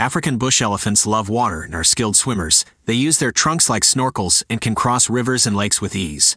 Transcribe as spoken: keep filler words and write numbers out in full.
African bush elephants love water and are skilled swimmers. They use their trunks like snorkels and can cross rivers and lakes with ease.